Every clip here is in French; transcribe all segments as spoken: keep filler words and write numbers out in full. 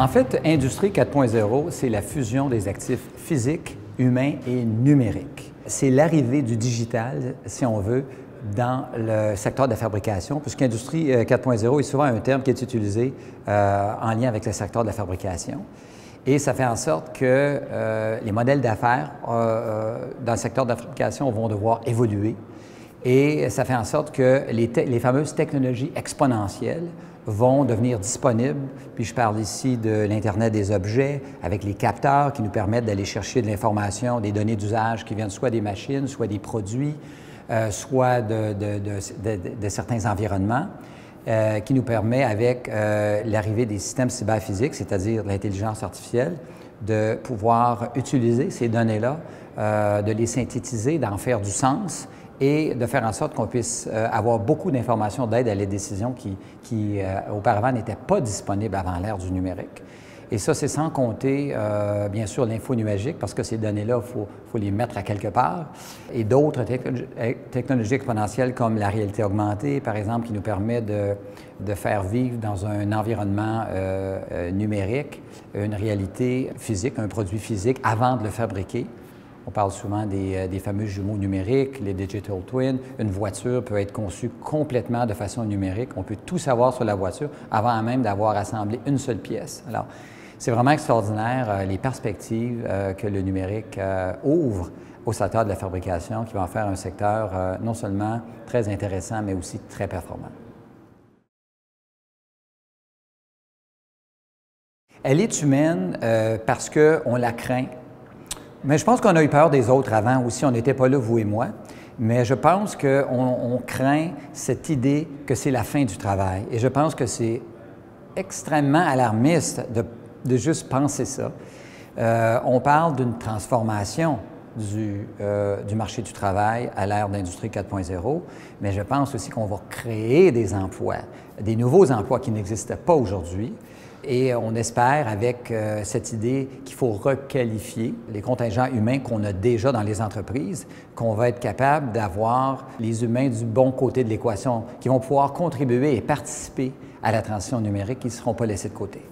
En fait, Industrie quatre point zéro, c'est la fusion des actifs physiques, humains et numériques. C'est l'arrivée du digital, si on veut, dans le secteur de la fabrication, puisqu'Industrie quatre point zéro est souvent un terme qui est utilisé euh, en lien avec le secteur de la fabrication. Et ça fait en sorte que euh, les modèles d'affaires euh, dans le secteur de la fabrication vont devoir évoluer. Et ça fait en sorte que les, les fameuses technologies exponentielles vont devenir disponibles. Puis je parle ici de l'Internet des objets, avec les capteurs qui nous permettent d'aller chercher de l'information, des données d'usage qui viennent soit des machines, soit des produits, euh, soit de, de, de, de, de certains environnements, euh, qui nous permet, avec euh, l'arrivée des systèmes cyberphysiques, c'est-à-dire l'intelligence artificielle, de pouvoir utiliser ces données-là, euh, de les synthétiser, d'en faire du sens, et de faire en sorte qu'on puisse euh, avoir beaucoup d'informations d'aide à les décisions qui, qui euh, auparavant, n'étaient pas disponibles avant l'ère du numérique. Et ça, c'est sans compter, euh, bien sûr, l'info nuagique, parce que ces données-là, il faut, faut les mettre à quelque part. Et d'autres technologies, technologies exponentielles comme la réalité augmentée, par exemple, qui nous permet de, de faire vivre dans un environnement euh, numérique une réalité physique, un produit physique, avant de le fabriquer. On parle souvent des, des fameux jumeaux numériques, les Digital Twins. Une voiture peut être conçue complètement de façon numérique. On peut tout savoir sur la voiture avant même d'avoir assemblé une seule pièce. Alors, c'est vraiment extraordinaire les perspectives euh, que le numérique euh, ouvre au secteur de la fabrication, qui va en faire un secteur euh, non seulement très intéressant, mais aussi très performant. Elle est humaine euh, parce qu'on la craint. Mais je pense qu'on a eu peur des autres avant aussi, on n'était pas là, vous et moi. Mais je pense qu'on on craint cette idée que c'est la fin du travail. Et je pense que c'est extrêmement alarmiste de, de juste penser ça. Euh, on parle d'une transformation du, euh, du marché du travail à l'ère d'Industrie quatre point zéro, mais je pense aussi qu'on va créer des emplois, des nouveaux emplois qui n'existent pas aujourd'hui. Et on espère, avec euh, cette idée qu'il faut requalifier les contingents humains qu'on a déjà dans les entreprises, qu'on va être capable d'avoir les humains du bon côté de l'équation, qui vont pouvoir contribuer et participer à la transition numérique, qui ne seront pas laissés de côté.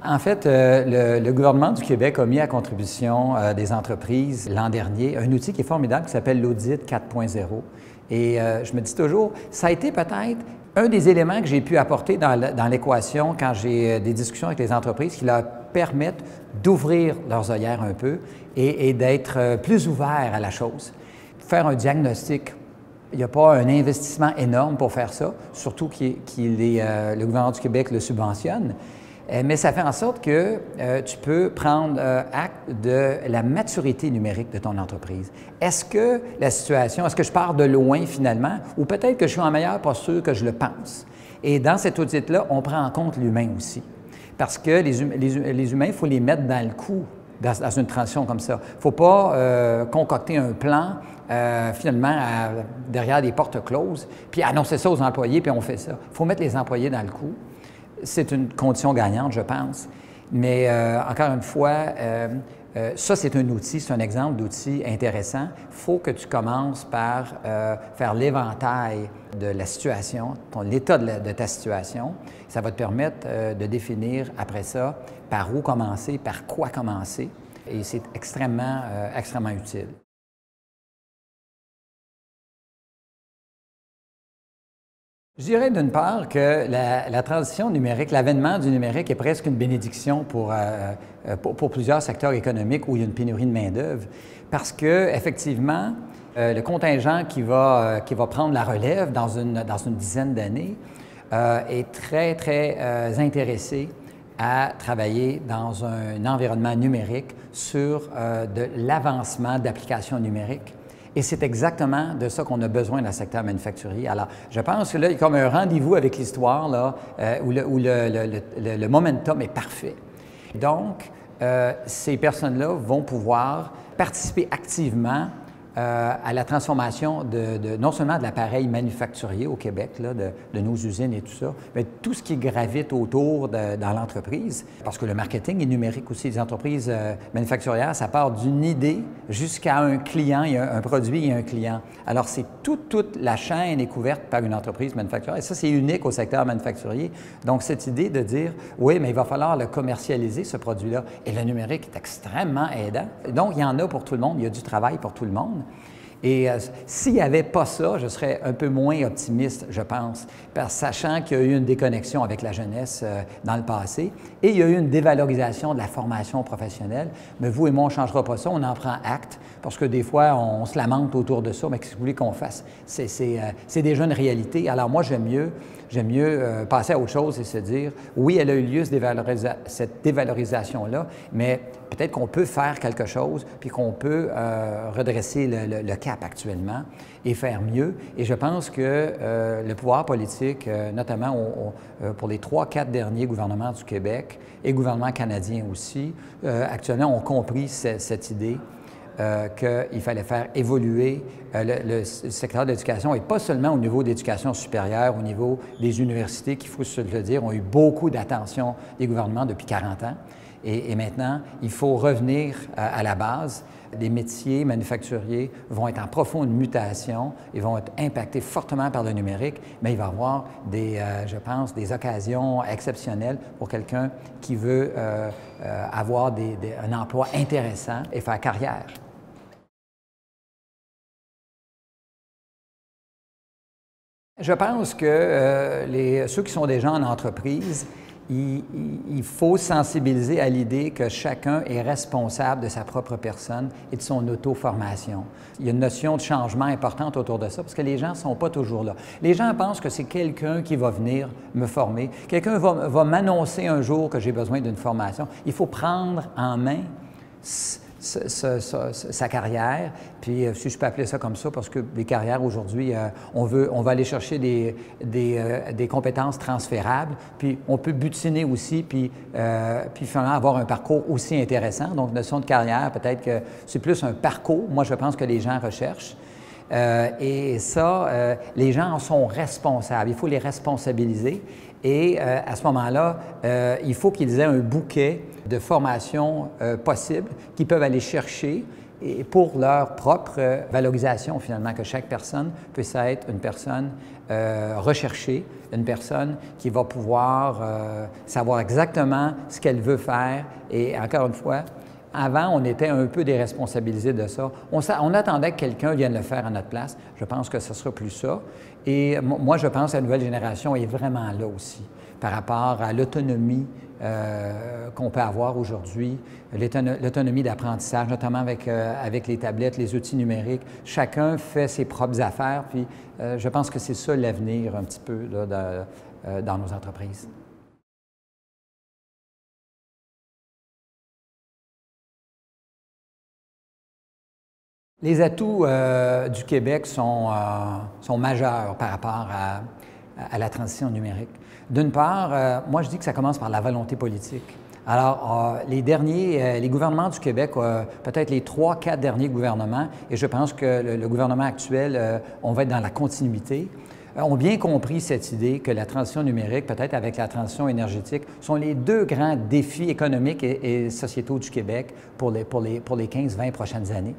En fait, euh, le, le gouvernement du Québec a mis à contribution euh, des entreprises l'an dernier un outil qui est formidable qui s'appelle l'audit quatre point zéro. Et euh, je me dis toujours, ça a été peut-être un des éléments que j'ai pu apporter dans l'équation quand j'ai des discussions avec les entreprises qui leur permettent d'ouvrir leurs œillères un peu et, et d'être plus ouverts à la chose. Faire un diagnostic. Il n'y a pas un investissement énorme pour faire ça, surtout que euh, le gouvernement du Québec le subventionne. Mais ça fait en sorte que euh, tu peux prendre euh, acte de la maturité numérique de ton entreprise. Est-ce que la situation, est-ce que je pars de loin finalement, ou peut-être que je suis en meilleure posture que je le pense? Et dans cet audit-là, on prend en compte l'humain aussi. Parce que les, hum les, les humains, il faut les mettre dans le coup dans, dans une transition comme ça. Il ne faut pas euh, concocter un plan euh, finalement à, derrière des portes closes, puis annoncer ça aux employés, puis on fait ça. Il faut mettre les employés dans le coup. C'est une condition gagnante, je pense. Mais euh, encore une fois, euh, euh, ça, c'est un outil, c'est un exemple d'outil intéressant. Il faut que tu commences par euh, faire l'éventail de la situation, l'état de, de ta situation. Ça va te permettre euh, de définir après ça par où commencer, par quoi commencer. Et c'est extrêmement, euh, extrêmement utile. Je dirais d'une part que la, la transition numérique, l'avènement du numérique est presque une bénédiction pour, euh, pour, pour plusieurs secteurs économiques où il y a une pénurie de main-d'œuvre, parce que effectivement, euh, le contingent qui va, euh, qui va prendre la relève dans une, dans une dizaine d'années euh, est très, très euh, intéressé à travailler dans un environnement numérique sur euh, de l'avancement d'applications numériques. Et c'est exactement de ça qu'on a besoin dans le secteur manufacturier. Alors, je pense que là, il y a comme un rendez-vous avec l'histoire, là, euh, où, le, où le, le, le, le momentum est parfait. Donc, euh, ces personnes-là vont pouvoir participer activement euh, à la transformation de, de, non seulement de l'appareil manufacturier au Québec, là, de, de nos usines et tout ça, mais tout ce qui gravite autour de, dans l'entreprise, parce que le marketing est numérique aussi. Les entreprises euh, manufacturières, ça part d'une idée jusqu'à un client, et un, un produit et un client. Alors, c'est toute, toute la chaîne est couverte par une entreprise manufacturière. Et ça, c'est unique au secteur manufacturier. Donc, cette idée de dire, oui, mais il va falloir le commercialiser, ce produit-là. Et le numérique est extrêmement aidant. Donc, il y en a pour tout le monde. Il y a du travail pour tout le monde. Et euh, s'il n'y avait pas ça, je serais un peu moins optimiste, je pense, parce, sachant qu'il y a eu une déconnexion avec la jeunesse euh, dans le passé et il y a eu une dévalorisation de la formation professionnelle. Mais vous et moi, on ne changera pas ça, on en prend acte, parce que des fois, on, on se lamente autour de ça, mais qu'est-ce que vous voulez qu'on fasse? C'est euh, déjà une réalité. Alors moi, j'aime mieux, j'aime mieux euh, passer à autre chose et se dire, oui, elle a eu lieu, cette, dévalorisa cette dévalorisation-là, mais peut-être qu'on peut faire quelque chose, puis qu'on peut euh, redresser le, le, le cap actuellement et faire mieux. Et je pense que euh, le pouvoir politique, euh, notamment au, au, pour les trois, quatre derniers gouvernements du Québec et gouvernement canadien aussi, euh, actuellement ont compris cette idée euh, qu'il fallait faire évoluer euh, le, le secteur de l'éducation, et pas seulement au niveau de l'éducation supérieure, au niveau des universités qui, il faut se le dire, ont eu beaucoup d'attention des gouvernements depuis quarante ans. Et, et maintenant, il faut revenir euh, à la base. Les métiers manufacturiers vont être en profonde mutation, ils vont être impactés fortement par le numérique, mais il va y avoir, des, euh, je pense, des occasions exceptionnelles pour quelqu'un qui veut euh, euh, avoir des, des, un emploi intéressant et faire carrière. Je pense que euh, les, ceux qui sont déjà en entreprise, Il, il faut sensibiliser à l'idée que chacun est responsable de sa propre personne et de son auto-formation. Il y a une notion de changement importante autour de ça, parce que les gens ne sont pas toujours là. Les gens pensent que c'est quelqu'un qui va venir me former. Quelqu'un va, va m'annoncer un jour que j'ai besoin d'une formation. Il faut prendre en main Sa, sa, sa, sa carrière, puis euh, si je peux appeler ça comme ça, parce que les carrières aujourd'hui, euh, on veut, on va aller chercher des, des, euh, des compétences transférables, puis on peut butiner aussi, puis, euh, puis finalement avoir un parcours aussi intéressant. Donc, notion de carrière, peut-être que c'est plus un parcours, moi je pense que les gens recherchent. Euh, et ça, euh, les gens en sont responsables, il faut les responsabiliser. Et euh, à ce moment-là, euh, il faut qu'ils aient un bouquet de formations euh, possibles qu'ils peuvent aller chercher et pour leur propre valorisation, finalement, que chaque personne puisse être une personne euh, recherchée, une personne qui va pouvoir euh, savoir exactement ce qu'elle veut faire. Et encore une fois, avant, on était un peu déresponsabilisés de ça. On, on attendait que quelqu'un vienne le faire à notre place. Je pense que ce ne sera plus ça. Et moi, je pense que la nouvelle génération est vraiment là aussi, par rapport à l'autonomie euh, qu'on peut avoir aujourd'hui, l'autonomie d'apprentissage, notamment avec, euh, avec les tablettes, les outils numériques. Chacun fait ses propres affaires, puis euh, je pense que c'est ça l'avenir un petit peu là, de, euh, dans nos entreprises. Les atouts euh, du Québec sont, euh, sont majeurs par rapport à, à la transition numérique. D'une part, euh, moi je dis que ça commence par la volonté politique. Alors, euh, les derniers, euh, les gouvernements du Québec, euh, peut-être les trois, quatre derniers gouvernements, et je pense que le, le gouvernement actuel, euh, on va être dans la continuité, ont bien compris cette idée que la transition numérique, peut-être avec la transition énergétique, sont les deux grands défis économiques et, et sociétaux du Québec pour les, pour les, pour les quinze à vingt prochaines années.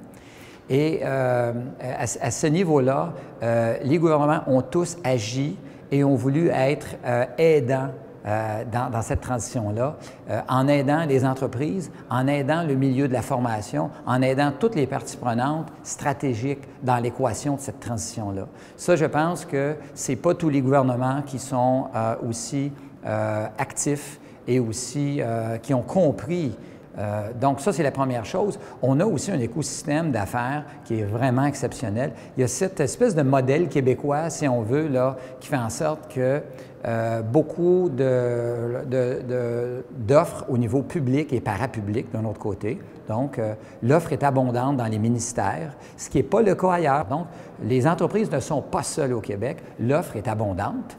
Et euh, à, à ce niveau-là, euh, les gouvernements ont tous agi et ont voulu être euh, aidants euh, dans, dans cette transition-là, euh, en aidant les entreprises, en aidant le milieu de la formation, en aidant toutes les parties prenantes stratégiques dans l'équation de cette transition-là. Ça, je pense que ce n'est pas tous les gouvernements qui sont euh, aussi euh, actifs et aussi euh, qui ont compris. Euh, donc ça, c'est la première chose. On a aussi un écosystème d'affaires qui est vraiment exceptionnel. Il y a cette espèce de modèle québécois, si on veut, là, qui fait en sorte que euh, beaucoup de, de, de, d'offres au niveau public et parapublic, d'un autre côté. Donc, euh, l'offre est abondante dans les ministères, ce qui n'est pas le cas ailleurs. Donc, les entreprises ne sont pas seules au Québec. L'offre est abondante.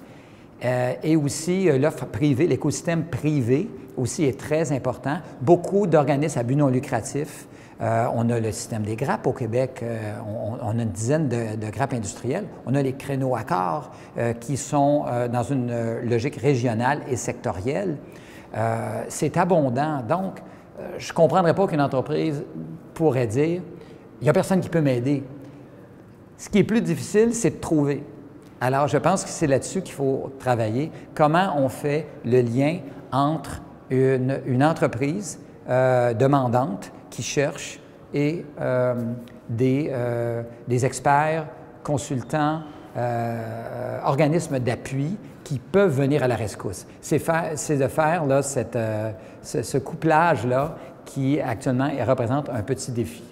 Euh, et aussi, euh, l'offre privée, l'écosystème privé aussi est très important. Beaucoup d'organismes à but non lucratif. Euh, on a le système des grappes au Québec. Euh, on, on a une dizaine de, de grappes industrielles. On a les créneaux Accor euh, qui sont euh, dans une euh, logique régionale et sectorielle. Euh, C'est abondant. Donc, euh, je ne comprendrais pas qu'une entreprise pourrait dire « il n'y a personne qui peut m'aider ». Ce qui est plus difficile, c'est de trouver. Alors, je pense que c'est là-dessus qu'il faut travailler. Comment on fait le lien entre une, une entreprise euh, demandante qui cherche et euh, des, euh, des experts, consultants, euh, organismes d'appui qui peuvent venir à la rescousse. C'est de faire là, cette, euh, ce, ce couplage-là qui actuellement représente un petit défi.